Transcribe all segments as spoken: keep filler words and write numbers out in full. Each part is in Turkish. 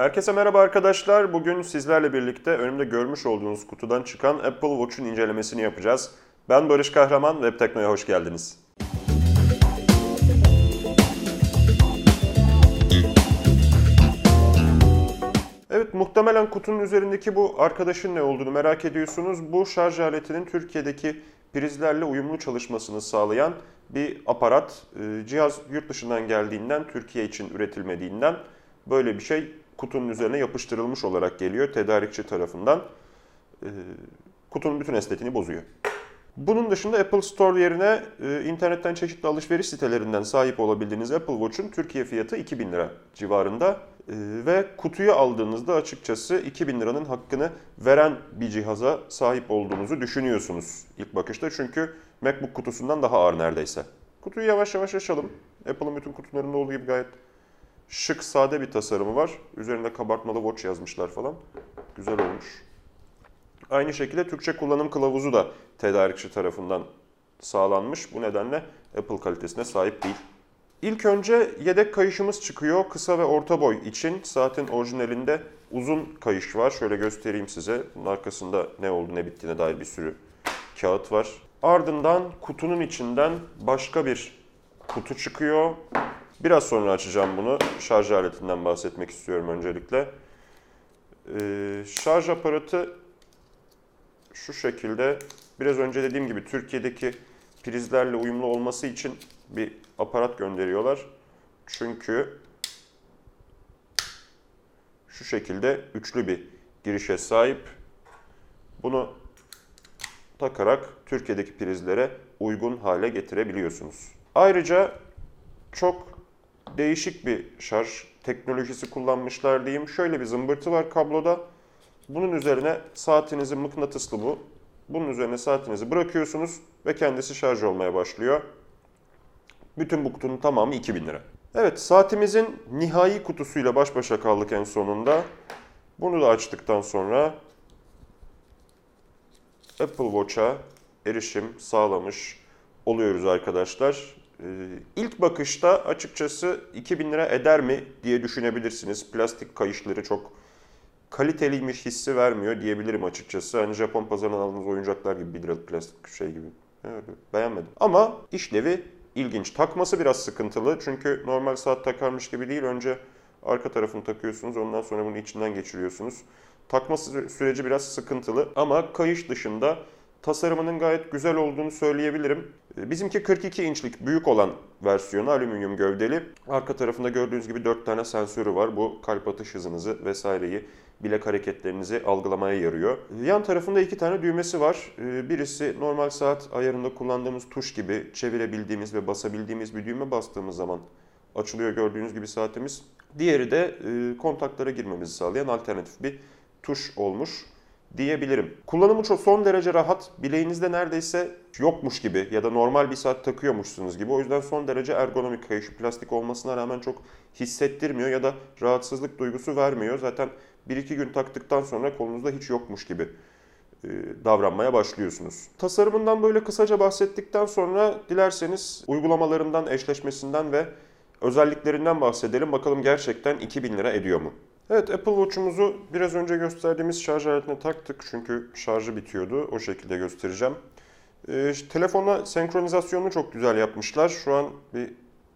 Herkese merhaba arkadaşlar. Bugün sizlerle birlikte önümde görmüş olduğunuz kutudan çıkan Apple Watch'un incelemesini yapacağız. Ben Barış Kahraman, Web Tekno'ya hoş geldiniz. Evet, muhtemelen kutunun üzerindeki bu arkadaşın ne olduğunu merak ediyorsunuz. Bu şarj aletinin Türkiye'deki prizlerle uyumlu çalışmasını sağlayan bir aparat. Cihaz yurt dışından geldiğinden, Türkiye için üretilmediğinden böyle bir şey kutunun üzerine yapıştırılmış olarak geliyor tedarikçi tarafından. Kutunun bütün estetiğini bozuyor. Bunun dışında Apple Store yerine internetten çeşitli alışveriş sitelerinden sahip olabildiğiniz Apple Watch'un Türkiye fiyatı iki bin lira civarında. Ve kutuyu aldığınızda açıkçası iki bin liranın hakkını veren bir cihaza sahip olduğunuzu düşünüyorsunuz ilk bakışta. Çünkü MacBook kutusundan daha ağır neredeyse. Kutuyu yavaş yavaş açalım. Apple'ın bütün kutularında olduğu gibi gayet şık, sade bir tasarımı var. Üzerinde kabartmalı watch yazmışlar falan. Güzel olmuş. Aynı şekilde Türkçe kullanım kılavuzu da tedarikçi tarafından sağlanmış. Bu nedenle Apple kalitesine sahip değil. İlk önce yedek kayışımız çıkıyor. Kısa ve orta boy için saatin orijinalinde uzun kayış var. Şöyle göstereyim size. Bunun arkasında ne oldu ne bittiğine dair bir sürü kağıt var. Ardından kutunun içinden başka bir kutu çıkıyor. Biraz sonra açacağım bunu. Şarj aletinden bahsetmek istiyorum öncelikle. Ee, şarj aparatı şu şekilde. Biraz önce dediğim gibi Türkiye'deki prizlerle uyumlu olması için bir aparat gönderiyorlar. Çünkü şu şekilde üçlü bir girişe sahip. Bunu takarak Türkiye'deki prizlere uygun hale getirebiliyorsunuz. Ayrıca çok değişik bir şarj teknolojisi kullanmışlar diyeyim. Şöyle bir zımbırtı var kabloda. Bunun üzerine saatinizi, mıknatıslı bu. Bunun üzerine saatinizi bırakıyorsunuz ve kendisi şarj olmaya başlıyor. Bütün bu kutunun tamamı iki bin lira. Evet, saatimizin nihai kutusuyla baş başa kaldık en sonunda. Bunu da açtıktan sonra Apple Watch'a erişim sağlamış oluyoruz arkadaşlar. Ee, ilk bakışta açıkçası iki bin lira eder mi diye düşünebilirsiniz. Plastik kayışları çok kaliteliymiş hissi vermiyor diyebilirim açıkçası. Hani Japon pazarından aldığınız oyuncaklar gibi bir liralık plastik şey gibi. Evet, beğenmedim. Ama işlevi İlginç. Takması biraz sıkıntılı çünkü normal saat takarmış gibi değil. Önce arka tarafını takıyorsunuz, ondan sonra bunu içinden geçiriyorsunuz. Takma süreci biraz sıkıntılı ama kayış dışında tasarımının gayet güzel olduğunu söyleyebilirim. Bizimki kırk iki inçlik büyük olan versiyonu, alüminyum gövdeli. Arka tarafında gördüğünüz gibi dört tane sensörü var. Bu kalp atış hızınızı vesaireyi, bilek hareketlerinizi algılamaya yarıyor. Yan tarafında iki tane düğmesi var. Birisi normal saat ayarında kullandığımız tuş gibi çevirebildiğimiz ve basabildiğimiz bir düğme, bastığımız zaman açılıyor gördüğünüz gibi saatimiz. Diğeri de kontaklara girmemizi sağlayan alternatif bir tuş olmuş diyebilirim. Kullanımı çok son derece rahat. Bileğinizde neredeyse yokmuş gibi ya da normal bir saat takıyormuşsunuz gibi. O yüzden son derece ergonomik. Kayışı plastik olmasına rağmen çok hissettirmiyor ya da rahatsızlık duygusu vermiyor. Zaten bir iki gün taktıktan sonra kolunuzda hiç yokmuş gibi davranmaya başlıyorsunuz. Tasarımından böyle kısaca bahsettikten sonra dilerseniz uygulamalarından, eşleşmesinden ve özelliklerinden bahsedelim. Bakalım gerçekten iki bin lira ediyor mu? Evet, Apple Watch'umuzu biraz önce gösterdiğimiz şarj aletine taktık çünkü şarjı bitiyordu. O şekilde göstereceğim. Ee, telefonla senkronizasyonunu çok güzel yapmışlar. Şu an bir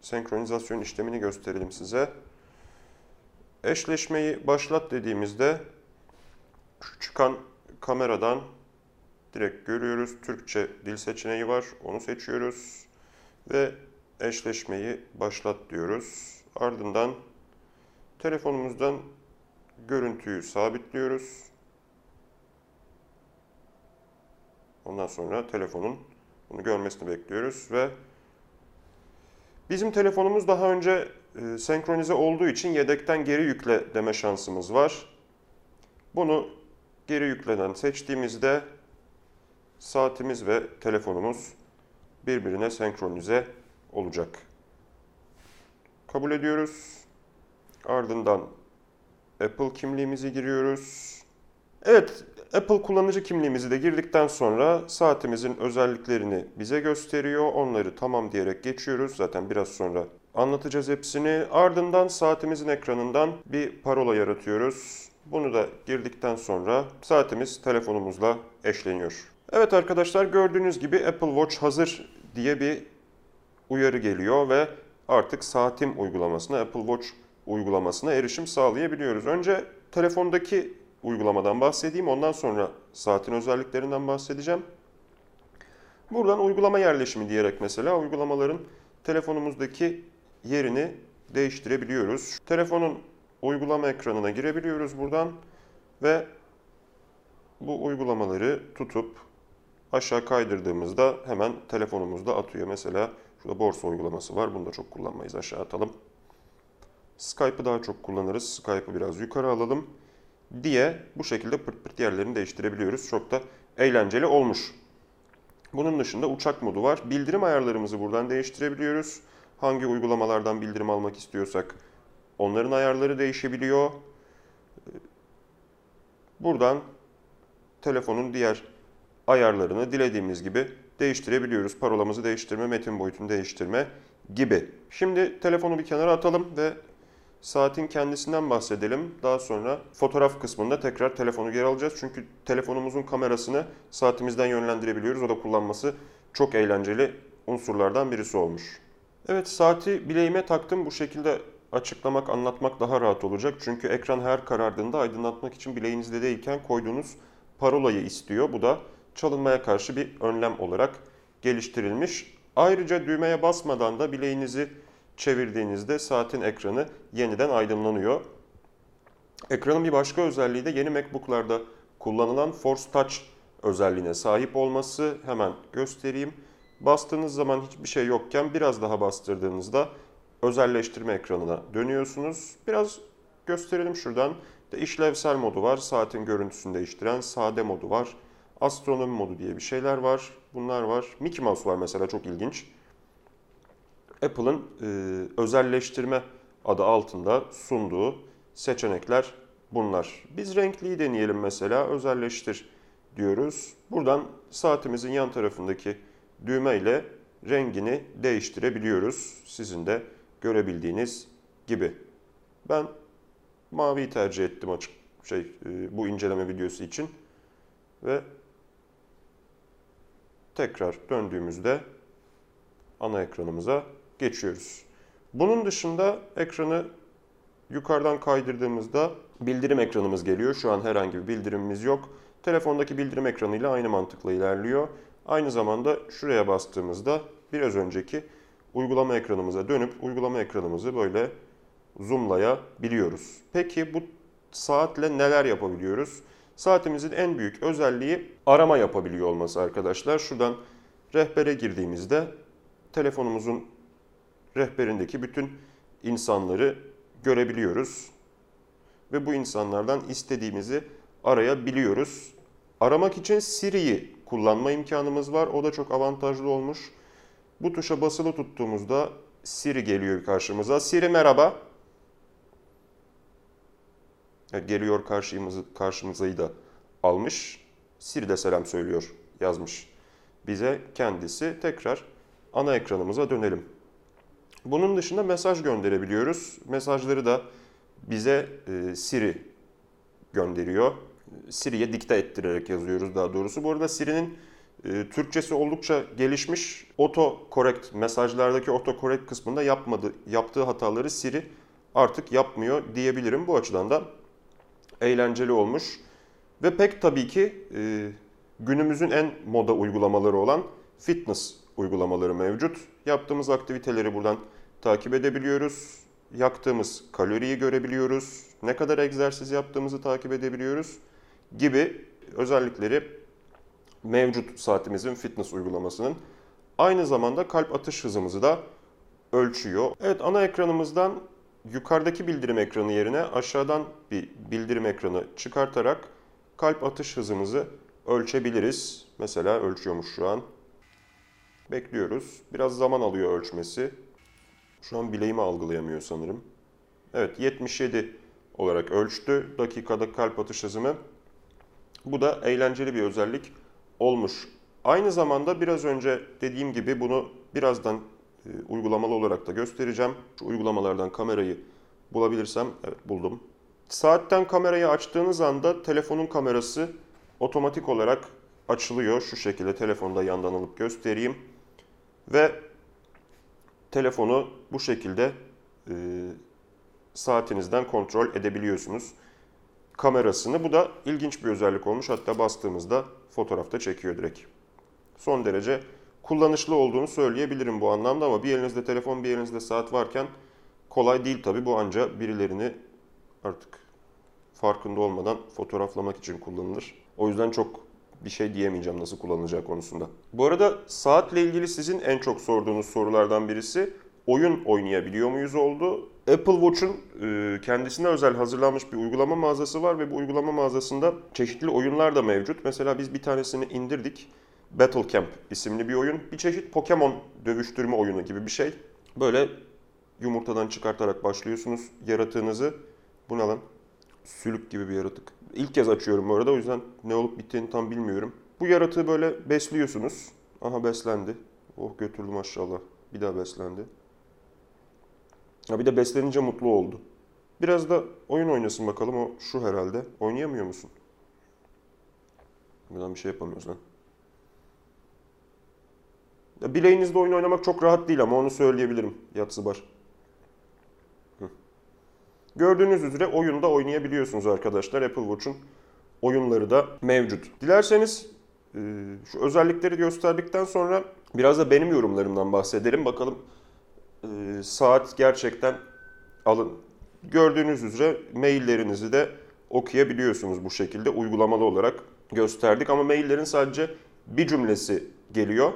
senkronizasyon işlemini gösterelim size. Eşleşmeyi başlat dediğimizde şu çıkan kameradan direkt görüyoruz. Türkçe dil seçeneği var. Onu seçiyoruz ve eşleşmeyi başlat diyoruz. Ardından telefonumuzdan görüntüyü sabitliyoruz. Ondan sonra telefonun bunu görmesini bekliyoruz ve bizim telefonumuz daha önce e, senkronize olduğu için yedekten geri yükle deme şansımız var. Bunu geri yükleden seçtiğimizde saatimiz ve telefonumuz birbirine senkronize olacak. Kabul ediyoruz. Ardından Apple kimliğimizi giriyoruz. Evet, Apple kullanıcı kimliğimizi de girdikten sonra saatimizin özelliklerini bize gösteriyor. Onları tamam diyerek geçiyoruz. Zaten biraz sonra anlatacağız hepsini. Ardından saatimizin ekranından bir parola yaratıyoruz. Bunu da girdikten sonra saatimiz telefonumuzla eşleniyor. Evet arkadaşlar, gördüğünüz gibi Apple Watch hazır diye bir uyarı geliyor ve artık saatim uygulamasına, Apple Watch uygulamasına erişim sağlayabiliyoruz. Önce telefondaki uygulamadan bahsedeyim, ondan sonra saatin özelliklerinden bahsedeceğim. Buradan uygulama yerleşimi diyerek mesela uygulamaların telefonumuzdaki yerini değiştirebiliyoruz. Telefonun uygulama ekranına girebiliyoruz buradan ve bu uygulamaları tutup aşağı kaydırdığımızda hemen telefonumuzda atıyor. Mesela şurada borsa uygulaması var. Bunu da çok kullanmayız. Aşağı atalım. Skype'ı daha çok kullanırız. Skype'ı biraz yukarı alalım diye bu şekilde pırt pırt yerlerini değiştirebiliyoruz. Çok da eğlenceli olmuş. Bunun dışında uçak modu var. Bildirim ayarlarımızı buradan değiştirebiliyoruz. Hangi uygulamalardan bildirim almak istiyorsak onların ayarları değişebiliyor. Buradan telefonun diğer ayarlarını dilediğimiz gibi değiştirebiliyoruz. Parolamızı değiştirme, metin boyutunu değiştirme gibi. Şimdi telefonu bir kenara atalım ve saatin kendisinden bahsedelim. Daha sonra fotoğraf kısmında tekrar telefonu geri alacağız. Çünkü telefonumuzun kamerasını saatimizden yönlendirebiliyoruz. O da kullanması çok eğlenceli unsurlardan birisi olmuş. Evet, saati bileğime taktım. Bu şekilde açıklamak, anlatmak daha rahat olacak. Çünkü ekran her karardığında aydınlatmak için bileğinizde değilken koyduğunuz parolayı istiyor. Bu da çalınmaya karşı bir önlem olarak geliştirilmiş. Ayrıca düğmeye basmadan da bileğinizi çevirdiğinizde saatin ekranı yeniden aydınlanıyor. Ekranın bir başka özelliği de yeni MacBook'larda kullanılan Force Touch özelliğine sahip olması. Hemen göstereyim. Bastığınız zaman hiçbir şey yokken biraz daha bastırdığınızda özelleştirme ekranına dönüyorsunuz. Biraz gösterelim şuradan. İşlevsel modu var. Saatin görüntüsünü değiştiren sade modu var. Astronomi modu diye bir şeyler var. Bunlar var. Mickey Mouse var mesela, çok ilginç. Apple'ın e, özelleştirme adı altında sunduğu seçenekler bunlar. Biz renkliyi deneyelim mesela. Özelleştir diyoruz. Buradan saatimizin yan tarafındaki düğme ile rengini değiştirebiliyoruz. Sizin de görebildiğiniz gibi. Ben maviyi tercih ettim açık şey e, bu inceleme videosu için. Ve tekrar döndüğümüzde ana ekranımıza geçiyoruz. Bunun dışında ekranı yukarıdan kaydırdığımızda bildirim ekranımız geliyor. Şu an herhangi bir bildirimimiz yok. Telefondaki bildirim ekranıyla aynı mantıkla ilerliyor. Aynı zamanda şuraya bastığımızda biraz önceki uygulama ekranımıza dönüp uygulama ekranımızı böyle zoomlayabiliyoruz. Peki bu saatle neler yapabiliyoruz? Saatimizin en büyük özelliği arama yapabiliyor olması arkadaşlar. Şuradan rehbere girdiğimizde telefonumuzun rehberindeki bütün insanları görebiliyoruz. Ve bu insanlardan istediğimizi arayabiliyoruz. Aramak için Siri'yi kullanma imkanımız var. O da çok avantajlı olmuş. Bu tuşa basılı tuttuğumuzda Siri geliyor karşımıza. Siri merhaba. Geliyor karşımızı, karşımızayı da almış. Siri de selam söylüyor yazmış bize kendisi. Tekrar ana ekranımıza dönelim. Bunun dışında mesaj gönderebiliyoruz. Mesajları da bize e, Siri gönderiyor. Siri'ye dikte ettirerek yazıyoruz daha doğrusu. Bu arada Siri'nin e, Türkçesi oldukça gelişmiş. Autocorrect, mesajlardaki autocorrect kısmında yapmadı, yaptığı hataları Siri artık yapmıyor diyebilirim. Bu açıdan da eğlenceli olmuş. Ve pek tabii ki e, günümüzün en moda uygulamaları olan fitness uygulamaları mevcut. Yaptığımız aktiviteleri buradan takip edebiliyoruz. Yaktığımız kaloriyi görebiliyoruz. Ne kadar egzersiz yaptığımızı takip edebiliyoruz gibi özellikleri mevcut saatimizin fitness uygulamasının. Aynı zamanda kalp atış hızımızı da ölçüyor. Evet, ana ekranımızdan yukarıdaki bildirim ekranı yerine aşağıdan bir bildirim ekranı çıkartarak kalp atış hızımızı ölçebiliriz. Mesela ölçüyormuş şu an. Bekliyoruz. Biraz zaman alıyor ölçmesi. Şu an bileğimi algılayamıyor sanırım. Evet, yetmiş yedi olarak ölçtü dakikada kalp atış hızımı. Bu da eğlenceli bir özellik olmuş. Aynı zamanda biraz önce dediğim gibi bunu birazdan e, uygulamalı olarak da göstereceğim. Şu uygulamalardan kamerayı bulabilirsem, evet buldum. Saatten kamerayı açtığınız anda telefonun kamerası otomatik olarak açılıyor. Şu şekilde telefonda yandan alıp göstereyim. Ve telefonu bu şekilde e, saatinizden kontrol edebiliyorsunuz. Kamerasını. Bu da ilginç bir özellik olmuş. Hatta bastığımızda fotoğrafta çekiyor direkt. Son derece kullanışlı olduğunu söyleyebilirim bu anlamda ama bir elinizde telefon, bir elinizde saat varken kolay değil tabii. Bu anca birilerini artık farkında olmadan fotoğraflamak için kullanılır. O yüzden çok bir şey diyemeyeceğim nasıl kullanılacağı konusunda. Bu arada saatle ilgili sizin en çok sorduğunuz sorulardan birisi oyun oynayabiliyor muyuz oldu. Apple Watch'un kendisine özel hazırlanmış bir uygulama mağazası var ve bu uygulama mağazasında çeşitli oyunlar da mevcut. Mesela biz bir tanesini indirdik. Battle Camp isimli bir oyun. Bir çeşit Pokemon dövüştürme oyunu gibi bir şey. Böyle yumurtadan çıkartarak başlıyorsunuz yaratığınızı. Bu ne lan? Sülük gibi bir yaratık. İlk kez açıyorum bu arada, o yüzden ne olup bittiğini tam bilmiyorum. Bu yaratığı böyle besliyorsunuz. Aha beslendi. Oh götürdüm maşallah. Bir daha beslendi. Ya bir de beslenince mutlu oldu. Biraz da oyun oynasın bakalım. O şu herhalde. Oynayamıyor musun? Buradan bir şey yapamıyoruz lan. Ya bileğinizde oyun oynamak çok rahat değil ama onu söyleyebilirim. Yatsıbar. Gördüğünüz üzere oyunda oynayabiliyorsunuz arkadaşlar. Apple Watch'un oyunları da mevcut. Dilerseniz şu özellikleri gösterdikten sonra biraz da benim yorumlarımdan bahsedelim. Bakalım saat gerçekten alın. Gördüğünüz üzere maillerinizi de okuyabiliyorsunuz bu şekilde. Uygulamalı olarak gösterdik ama maillerin sadece bir cümlesi geliyor.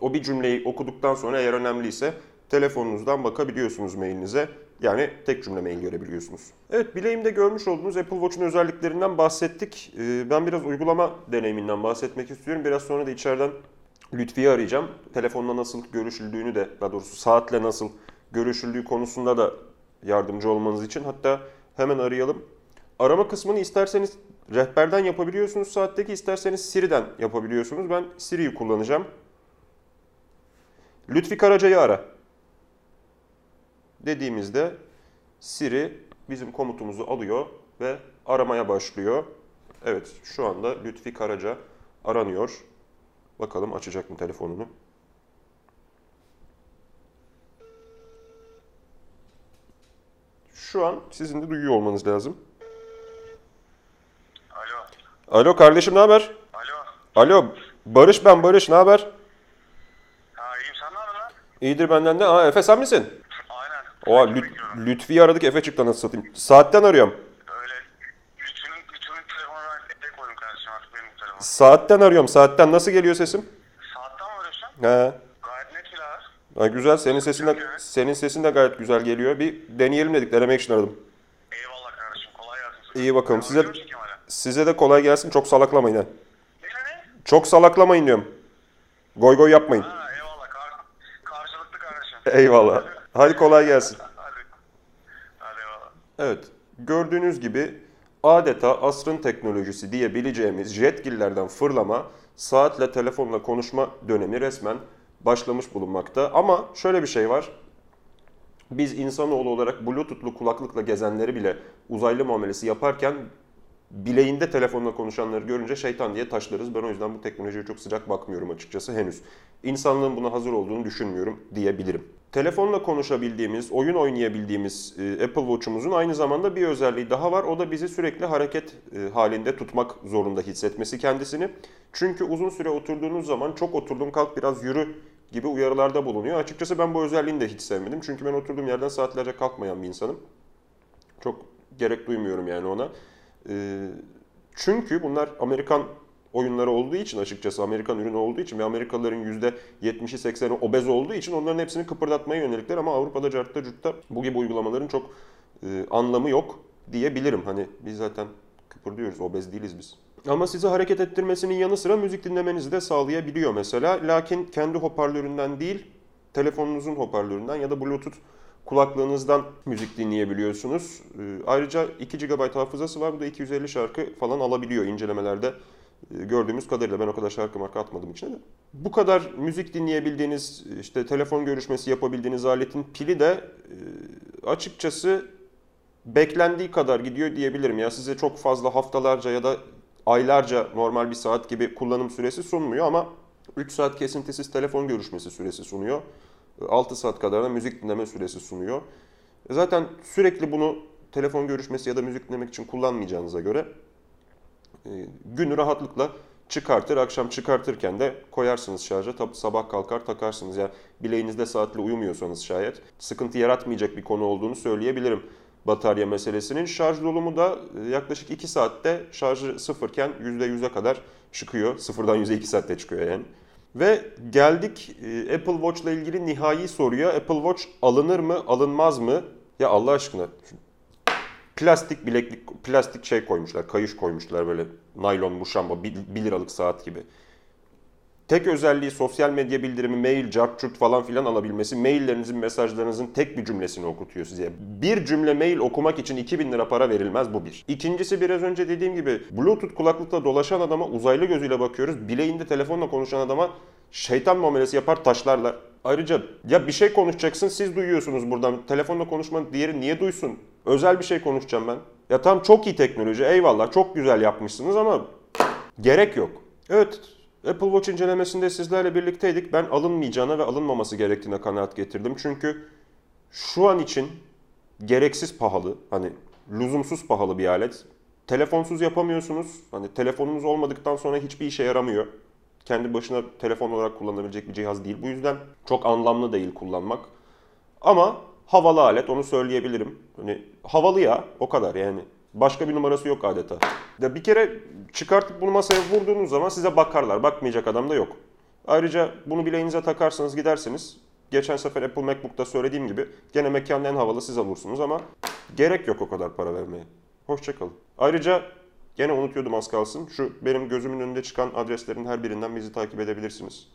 O bir cümleyi okuduktan sonra eğer önemliyse telefonunuzdan bakabiliyorsunuz mailinize. Yani tek cümle mail görebiliyorsunuz. Evet, bileğimde görmüş olduğunuz Apple Watch'un özelliklerinden bahsettik. Ben biraz uygulama deneyiminden bahsetmek istiyorum. Biraz sonra da içeriden Lütfi'yi arayacağım. Telefonla nasıl görüşüldüğünü de, daha doğrusu saatle nasıl görüşüldüğü konusunda da yardımcı olmanız için. Hatta hemen arayalım. Arama kısmını isterseniz rehberden yapabiliyorsunuz saatteki, isterseniz Siri'den yapabiliyorsunuz. Ben Siri'yi kullanacağım. Lütfi Karaca'yı ara dediğimizde Siri bizim komutumuzu alıyor ve aramaya başlıyor. Evet, şu anda Lütfi Karaca aranıyor. Bakalım açacak mı telefonunu? Şu an sizin de duyuyor olmanız lazım. Alo. Alo kardeşim, ne haber? Alo. Alo Barış, ben Barış, ne haber? Ha, iyiyim, sen ne haber lan? İyidir benden de. Aa, Efe sen misin? Oha, Lüt, Lütfi'yi aradık, Efe çıktı anasını satayım. Saatten arıyorum. Öyle. Lütfi'nin, Lütfi'nin telefonu ben elde koydum kardeşim, artık benim telefonum. Saatten arıyorum, saatten. Nasıl geliyor sesim? Saatten mi arıyorsun? He. Gayet net bile ağır. Güzel, senin sesin, de, senin sesin de gayet güzel geliyor. Bir deneyelim dedik, denemek için aradım. Eyvallah kardeşim, kolay gelsin. İyi bakalım, size, size de kolay gelsin, çok salaklamayın ha. Ne ne? Çok salaklamayın diyorum. Goy goy yapmayın. Ha, eyvallah, Kar karşılıklı kardeşim. Eyvallah. Hadi kolay gelsin. Evet, gördüğünüz gibi adeta asrın teknolojisi diyebileceğimiz jetgillerden fırlama, saatle telefonla konuşma dönemi resmen başlamış bulunmakta. Ama şöyle bir şey var. Biz insanoğlu olarak Bluetooth'lu kulaklıkla gezenleri bile uzaylı muamelesi yaparken bileğinde telefonla konuşanları görünce şeytan diye taşlarız. Ben o yüzden bu teknolojiye çok sıcak bakmıyorum açıkçası henüz. İnsanlığın buna hazır olduğunu düşünmüyorum diyebilirim. Telefonla konuşabildiğimiz, oyun oynayabildiğimiz Apple Watch'umuzun aynı zamanda bir özelliği daha var. O da bizi sürekli hareket halinde tutmak zorunda hissetmesi kendisini. Çünkü uzun süre oturduğunuz zaman çok oturdum kalk biraz yürü gibi uyarılarda bulunuyor. Açıkçası ben bu özelliğini de hiç sevmedim. Çünkü ben oturduğum yerden saatlerce kalkmayan bir insanım. Çok gerek duymuyorum yani ona. Çünkü bunlar Amerikan oyunları olduğu için, açıkçası Amerikan ürünü olduğu için ve Amerikalıların yüzde yetmişi sekseni obez olduğu için onların hepsini kıpırdatmaya yönelikler ama Avrupa'da cartta cutta bu gibi uygulamaların çok e, anlamı yok diyebilirim. Hani biz zaten kıpırdıyoruz, obez değiliz biz. Ama sizi hareket ettirmesinin yanı sıra müzik dinlemenizi de sağlayabiliyor mesela. Lakin kendi hoparlöründen değil, telefonunuzun hoparlöründen ya da Bluetooth kulaklığınızdan müzik dinleyebiliyorsunuz. E, ayrıca iki gigabayt hafızası var. Bu da iki yüz elli şarkı falan alabiliyor incelemelerde. Gördüğümüz kadarıyla, ben o kadar şarkı marka atmadım içine de. Bu kadar müzik dinleyebildiğiniz, işte telefon görüşmesi yapabildiğiniz aletin pili de açıkçası beklendiği kadar gidiyor diyebilirim. Ya size çok fazla haftalarca ya da aylarca normal bir saat gibi kullanım süresi sunmuyor ama üç saat kesintisiz telefon görüşmesi süresi sunuyor. altı saat kadar da müzik dinleme süresi sunuyor. Zaten sürekli bunu telefon görüşmesi ya da müzik dinlemek için kullanmayacağınıza göre günü rahatlıkla çıkartır, akşam çıkartırken de koyarsınız şarja, sabah kalkar takarsınız. Yani bileğinizde saatli uyumuyorsanız şayet sıkıntı yaratmayacak bir konu olduğunu söyleyebilirim batarya meselesinin. Şarj dolumu da yaklaşık iki saatte şarjı sıfırken yüzde yüze kadar çıkıyor. Sıfırdan yüze iki saatte çıkıyor yani. Ve geldik Apple Watch ile ilgili nihai soruya. Apple Watch alınır mı, alınmaz mı? Ya Allah aşkına. Plastik bileklik, plastik şey koymuşlar, kayış koymuşlar böyle naylon, muşamba, bir liralık saat gibi. Tek özelliği sosyal medya bildirimi, mail, cart curt falan filan alabilmesi. Maillerinizin, mesajlarınızın tek bir cümlesini okutuyor size. Bir cümle mail okumak için iki bin lira para verilmez, bu bir. İkincisi, biraz önce dediğim gibi Bluetooth kulaklıkla dolaşan adama uzaylı gözüyle bakıyoruz. Bileğinde telefonla konuşan adama şeytan muamelesi yapar, taşlarlar. Ayrıca ya bir şey konuşacaksın, siz duyuyorsunuz buradan. Telefonla konuşmanın diğeri niye duysun? Özel bir şey konuşacağım ben. Ya tam çok iyi teknoloji, eyvallah, çok güzel yapmışsınız ama gerek yok. Evet, Apple Watch incelemesinde sizlerle birlikteydik. Ben alınmayacağına ve alınmaması gerektiğine kanaat getirdim. Çünkü şu an için gereksiz pahalı, hani lüzumsuz pahalı bir alet. Telefonsuz yapamıyorsunuz. Hani telefonunuz olmadıktan sonra hiçbir işe yaramıyor. Kendi başına telefon olarak kullanabilecek bir cihaz değil. Bu yüzden çok anlamlı değil kullanmak. Ama havalı alet, onu söyleyebilirim. Hani havalı ya, o kadar yani. Başka bir numarası yok adeta. Ya bir kere çıkartıp bunu masaya vurduğunuz zaman size bakarlar. Bakmayacak adam da yok. Ayrıca bunu bileğinize takarsanız gidersiniz. Geçen sefer Apple MacBook'ta söylediğim gibi gene mekanın en havalı siz olursunuz ama gerek yok o kadar para vermeye. Hoşçakalın. Ayrıca gene unutuyordum az kalsın. Şu benim gözümün önünde çıkan adreslerin her birinden bizi takip edebilirsiniz.